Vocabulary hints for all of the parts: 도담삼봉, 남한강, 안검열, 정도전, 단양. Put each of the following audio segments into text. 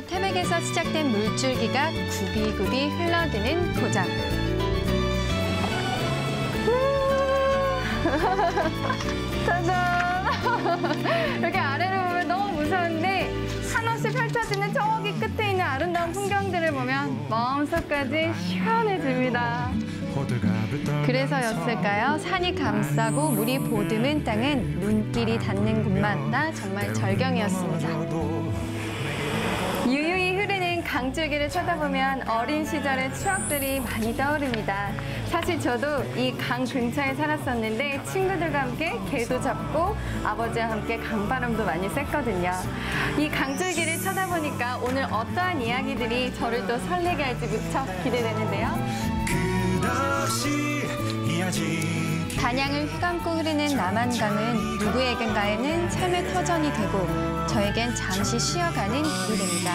고도 태백에서 시작된 물줄기가 굽이굽이 흘러드는 도장. 짜잔! 이렇게 아래를 보면 너무 무서운데 한없이 펼쳐지는 저기 끝에 있는 아름다운 풍경들을 보면 마음속까지 시원해집니다. 그래서였을까요? 산이 감싸고 물이 보드는 땅은 눈길이 닿는 곳마다 정말 절경이었습니다. 유유히 흐르는 강줄기를 쳐다보면 어린 시절의 추억들이 많이 떠오릅니다. 사실 저도 이 강 근처에 살았었는데 친구들과 함께 개도 잡고 아버지와 함께 강바람도 많이 쐈거든요. 이 강줄기를 쳐다보니까 오늘 어떠한 이야기들이 저를 또 설레게 할지 무척 기대되는데요. 단양을 휘감고 흐르는 남한강은 누구에겐가에는 삶의 터전이 되고 저에겐 잠시 쉬어가는 길이 됩니다.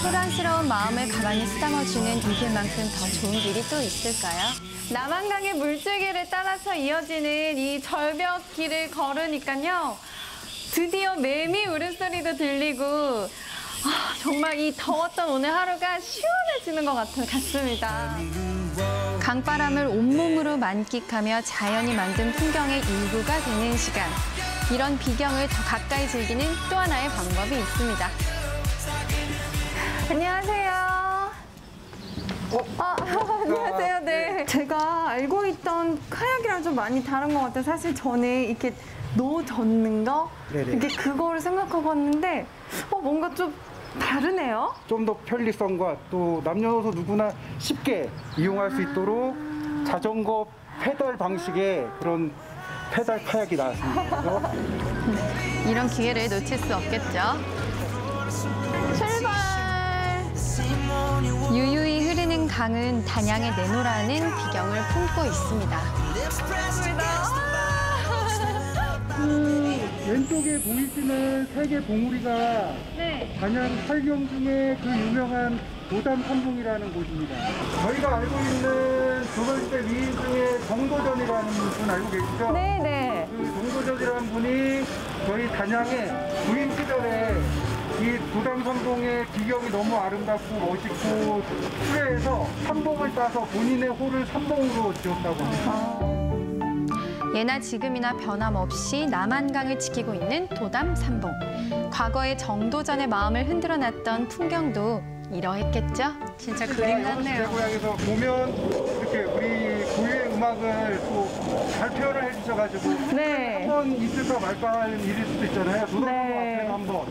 소란스러운 마음을 가만히 쓰다머주는 이 길만큼 더 좋은 길이 또 있을까요? 남한강의 물줄기를 따라서 이어지는 이 절벽 길을 걸으니까요. 드디어 매미 울음소리도 들리고 정말 이 더웠던 오늘 하루가 시원해지는 것 같습니다. 강바람을 온몸으로 만끽하며 자연이 만든 풍경의 일부가 되는 시간. 이런 비경을 더 가까이 즐기는 또 하나의 방법이 있습니다. 안녕하세요. 안녕하세요. 네. 제가 알고 있던 카약이랑 좀 많이 다른 것 같아요. 사실 전에 이렇게 노 젓는 거? 이게 그거를 생각하고 왔는데, 뭔가 좀 다르네요? 좀 더 편리성과 또 남녀노소 누구나 쉽게 이용할 수 있도록 자전거 페달 방식의 그런 페달 카약이 나왔습니다. 이런 기회를 놓칠 수 없겠죠. 출발! 유유히 흐르는 강은 단양의 내노라는 비경을 품고 있습니다. 왼쪽에 보이시는 세 개 봉우리가 단양 설경 중에 그 유명한 도담삼봉이라는 곳입니다. 저희가 알고 있는 두 번째 위인 중에 정도전이라는 분 알고 계시죠? 네네. 그 정도전이라는 분이 저희 단양의 부임 시절에 이 도담삼봉의 비경이 너무 아름답고 멋있고 수레에서 삼봉을 따서 본인의 호를 삼봉으로 지었다고 합니다. 예나 지금이나 변함없이 남한강을 지키고 있는 도담삼봉. 과거의 정도전의 마음을 흔들어놨던 풍경도 이러했겠죠? 진짜 그림 같네요. 고향에서 보면 이렇게 우리 고유의 음악을 또 잘 표현을 해주셔가지고 한번 있을까 말까 하는 일일 수도 있잖아요. 도담삼봉 앞에 한번.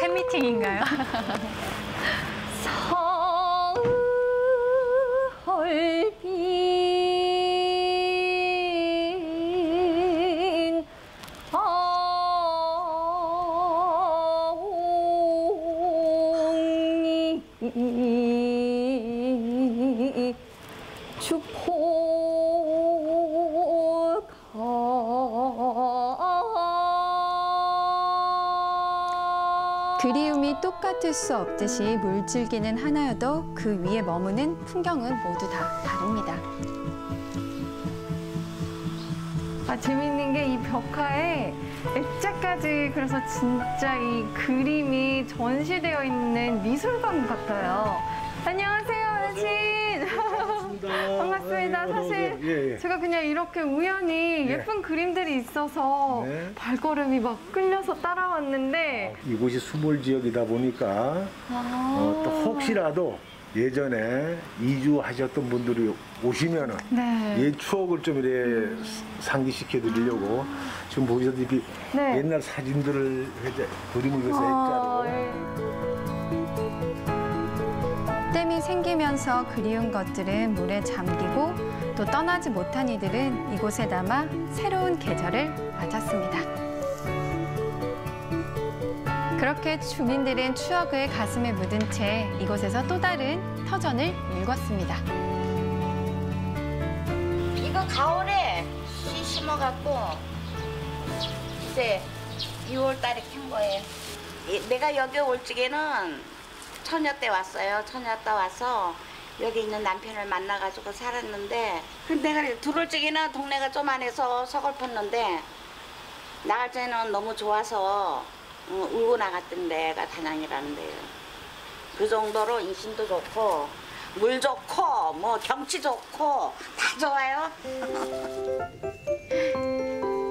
팬미팅인가요? 서울비 그리움이 똑같을 수 없듯이 물줄기는 하나여도 그 위에 머무는 풍경은 모두 다 다릅니다. 재밌는 게 이 벽화에 액자까지 그래서 진짜 이 그림이 전시되어 있는 미술관 같아요. 안녕하세요, 어르신. 반갑습니다. 사실 제가 그냥 이렇게 우연히 예쁜 그림들이 있어서 발걸음이 막 끌려서 따라왔는데 이곳이 수몰지역이다 보니까 또 혹시라도 예전에 이주하셨던 분들이 오시면은 옛 추억을 좀 이렇게 상기시켜 드리려고 지금 보시다시피 옛날 사진들을 그림을 그려서 액자로. 댐이 생기면서 그리운 것들은 물에 잠기고 또 떠나지 못한 이들은 이곳에 남아 새로운 계절을 맞았습니다. 그렇게 주민들은 추억을 가슴에 묻은 채 이곳에서 또 다른 터전을 일궜습니다. 이거 가을에 씨 심어갖고 이제 6월달에 캔 거예요. 내가 여기 올 적에는 처녀 때 왔어요. 처녀 때 와서 여기 있는 남편을 만나가지고 살았는데 내가 들어올 적에는 동네가 좀 안에서 서글펐는데 나갈 때는 너무 좋아서 울고 나갔던 데가 단양이라는 데예요. 그 정도로 인심도 좋고 물 좋고 뭐 경치 좋고 다 좋아요.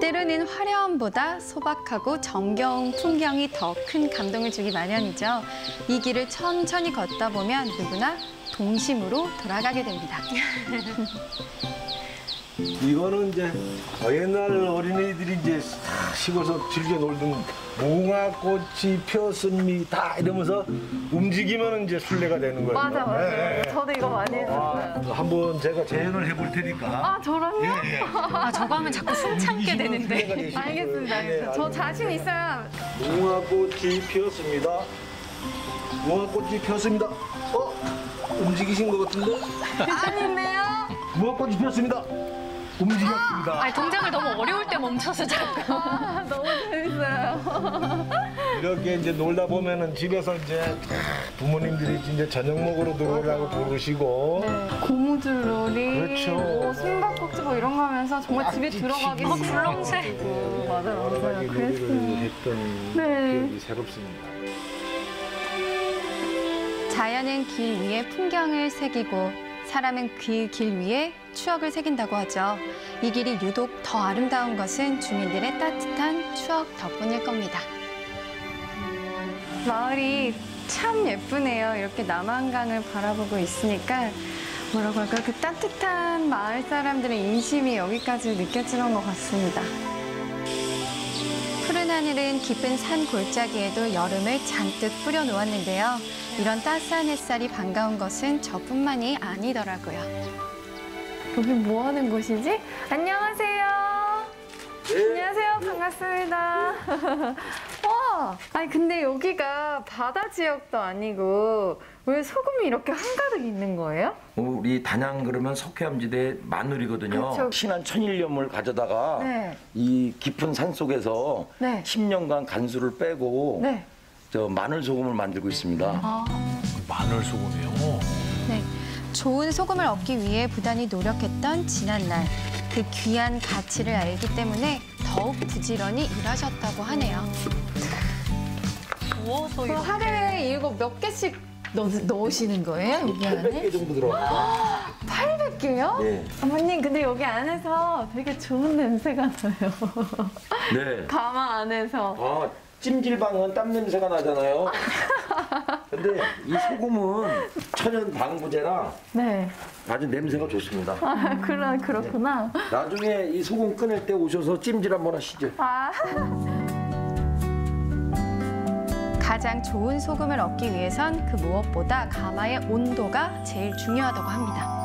때로는 화려함보다 소박하고 정겨운 풍경이 더 큰 감동을 주기 마련이죠. 이 길을 천천히 걷다 보면 누구나 동심으로 돌아가게 됩니다. 이거는 이제 옛날 어린이들이 이제 시골에서 즐겨 놀던 무화꽃이 피었습니다 이러면서 움직이면 이제 순례가 되는 거예요. 맞아, 맞아. 네. 저도 이거 많이 했었어요. 한번 제가 재현을 해볼 테니까. 아, 저랑요? 예, 예. 아, 저거 하면 자꾸 숨 참게 되는데. 알겠습니다. 예, 저 자신 있어요. 무화꽃이 피었습니다. 무화꽃이 피었습니다. 어? 움직이신 것 같은데? 아닌데요? 무화꽃이 피었습니다. 움직였습니다. 아, 아니, 동작을 너무 어려울 때 멈춰서 자꾸. 아, 너무 재밌어요. 이렇게 이제 놀다 보면은 집에서 이제 부모님들이 이제 저녁 먹으러 들어오라고 부르시고. 네. 고무줄놀이, 그렇죠. 뭐 숨바꼭질 뭐 이런 거 하면서 정말 집에 들어가기 싫어. 불렁새. 맞아요. 여러 가지 놀이를 했던 네. 기억이 새롭습니다. 자연은 길 위에 풍경을 새기고 사람은 길 위에 추억을 새긴다고 하죠. 이 길이 유독 더 아름다운 것은 주민들의 따뜻한 추억 덕분일 겁니다. 마을이 참 예쁘네요. 이렇게 남한강을 바라보고 있으니까 뭐라고 할까요? 그 따뜻한 마을 사람들의 인심이 여기까지 느껴지는 것 같습니다. 푸른 하늘은 깊은 산 골짜기에도 여름을 잔뜩 뿌려놓았는데요. 이런 따스한 햇살이 반가운 것은 저뿐만이 아니더라고요. 여기 뭐 하는 곳이지? 안녕하세요. 네. 안녕하세요. 반갑습니다. 와, 아니 근데 여기가 바다 지역도 아니고 왜 소금이 이렇게 한가득 있는 거예요? 우리 단양 그러면 석회암지대 마늘이거든요. 그쵸. 신한 1001년을 가져다가 네. 이 깊은 산 속에서 네. 10년간 간수를 빼고 네. 저 마늘 소금을 만들고 있습니다. 아. 마늘 소금이요? 네, 좋은 소금을 얻기 위해 부단히 노력했던 지난날. 그 귀한 가치를 알기 때문에 더욱 부지런히 일하셨다고 하네요. 구워서 이렇게. 하루에 이거 몇 개씩 넣으시는 거예요? 여기 안에? 800개 정도 들어갑니다. 800개요? 네. 어머님, 근데 여기 안에서 되게 좋은 냄새가 나요. 네. 가마 안에서. 아. 찜질방은 땀 냄새가 나잖아요. 근데 이 소금은 천연 방부제라 네. 아주 냄새가 좋습니다. 아, 그렇구나. 네. 나중에 이 소금 꺼낼 때 오셔서 찜질 한번 하시죠. 아. 가장 좋은 소금을 얻기 위해선 그 무엇보다 가마의 온도가 제일 중요하다고 합니다.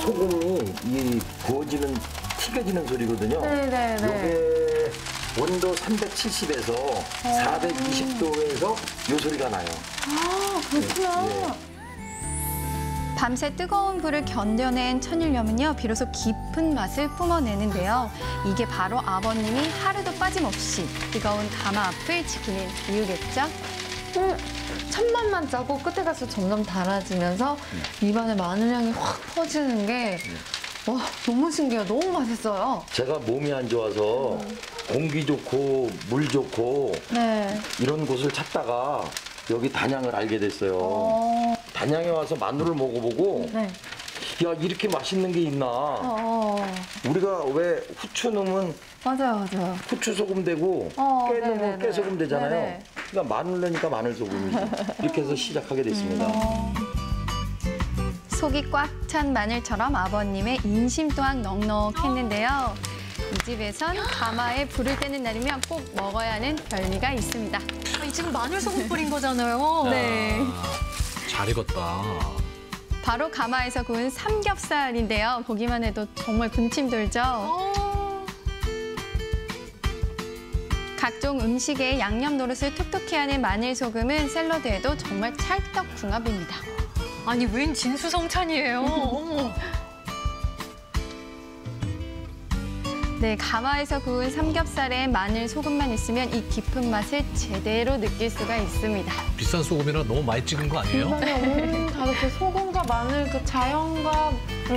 소금이 이 구워지는 튀겨지는 소리거든요. 네네네. 이게 온도 370에서 420도에서 이 소리가 나요. 아, 그렇구나. 네. 네. 밤새 뜨거운 불을 견뎌낸 천일염은요, 비로소 깊은 맛을 뿜어내는데요. 이게 바로 아버님이 하루도 빠짐없이 뜨거운 가마 앞을 지키는 이유겠죠. 첫맛만 짜고 끝에 가서 점점 달아지면서 입안에 마늘향이 확 퍼지는 게 와, 너무 신기해요. 너무 맛있어요. 제가 몸이 안 좋아서 공기 좋고 물 좋고 네. 이런 곳을 찾다가 여기 단양을 알게 됐어요. 단양에 와서 마늘을 먹어보고 네. 야, 이렇게 맛있는 게 있나. 우리가 왜 후추 넣으면 맞아요, 맞아요. 후추 소금 되고 깨 넣으면 깨 소금 되잖아요. 네네. 그러니까 마늘 넣으니까 마늘 소금이죠. 이렇게 해서 시작하게 됐습니다. 속이 꽉 찬 마늘처럼 아버님의 인심 또한 넉넉했는데요. 이 집에선 가마에 불을 떼는 날이면 꼭 먹어야 하는 별미가 있습니다. 아, 이 집은 마늘 소금 뿌린 거잖아요. 네. 야, 잘 익었다. 바로 가마에서 구운 삼겹살인데요. 보기만 해도 정말 군침 돌죠. 각종 음식에 양념 노릇을 톡톡히 하는 마늘 소금은 샐러드에도 정말 찰떡궁합입니다. 아니, 웬 진수성찬이에요. 어머. 네, 가마에서 구운 삼겹살에 마늘, 소금만 있으면 이 깊은 맛을 제대로 느낄 수가 있습니다. 비싼 소금이라 너무 많이 찍은 거 아니에요? 맞아요. 다 이렇게 소금과 마늘, 그 자연과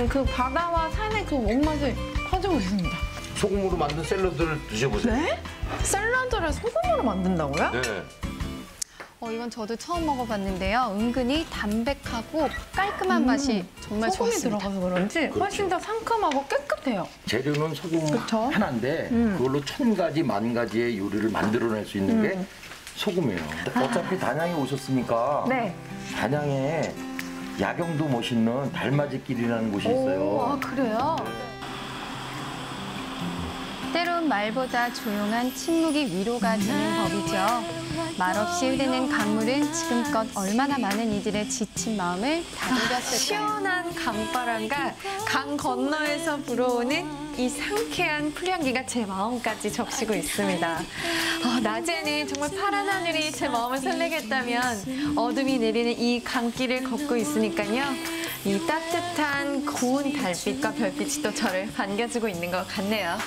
그 바다와 산의 그 원맛을 가지고 있습니다. 소금으로 만든 샐러드를 드셔보세요. 네? 샐러드를 소금으로 만든다고요? 네. 이건 저도 처음 먹어봤는데요. 은근히 담백하고 깔끔한 맛이 정말 소금이 좋았습니다. 들어가서 그런지 그렇죠. 훨씬 더 상큼하고 깨끗해요. 재료는 소금 그쵸? 하나인데 그걸로 1000가지, 10,000가지의 요리를 만들어낼 수 있는 게 소금이에요. 어차피 단양에 오셨으니까 네. 단양에 야경도 멋있는 달맞이길이라는 곳이 있어요. 아, 그래요? 때론 말보다 조용한 침묵이 위로가 되는 법이죠. 말없이 흐르는 강물은 지금껏 얼마나 많은 이들의 지친 마음을 다독였을까요? 시원한 강바람과 강 건너에서 불어오는 이 상쾌한 풀향기가 제 마음까지 적시고 있습니다. 낮에는 정말 파란 하늘이 제 마음을 설레게 했다면 어둠이 내리는 이 강길을 걷고 있으니까요. 이 따뜻한 고운 달빛과 별빛이 또 저를 반겨주고 있는 것 같네요.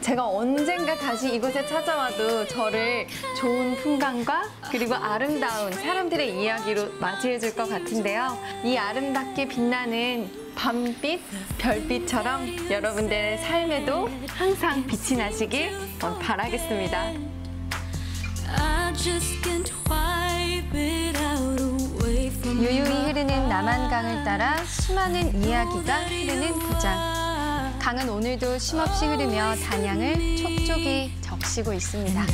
제가 언젠가 다시 이곳에 찾아와도 저를 좋은 풍광과 그리고 아름다운 사람들의 이야기로 맞이해줄 것 같은데요. 이 아름답게 빛나는 밤빛, 별빛처럼 여러분들의 삶에도 항상 빛이 나시길 바라겠습니다. 유유히 흐르는 남한강을 따라 수많은 이야기가 흐르는 고장. 강은 오늘도 쉼없이 흐르며 단양을 촉촉이 적시고 있습니다.